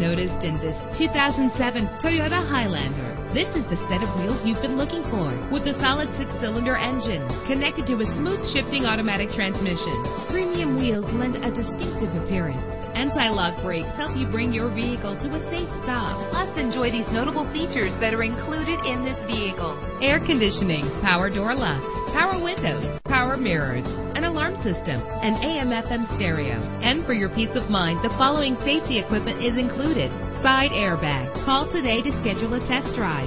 noticed in this 2007 Toyota Highlander. This is the set of wheels you've been looking for, with a solid 6-cylinder engine connected to a smooth shifting automatic transmission. Premium wheels lend a distinctive appearance. Anti-lock brakes help you bring your vehicle to a safe stop. Plus, enjoy these notable features that are included in this vehicle: air conditioning, power door locks, power windows, power mirrors, an alarm system, an AM/FM stereo. And for your peace of mind, the following safety equipment is included: side airbag. Call today to schedule a test drive.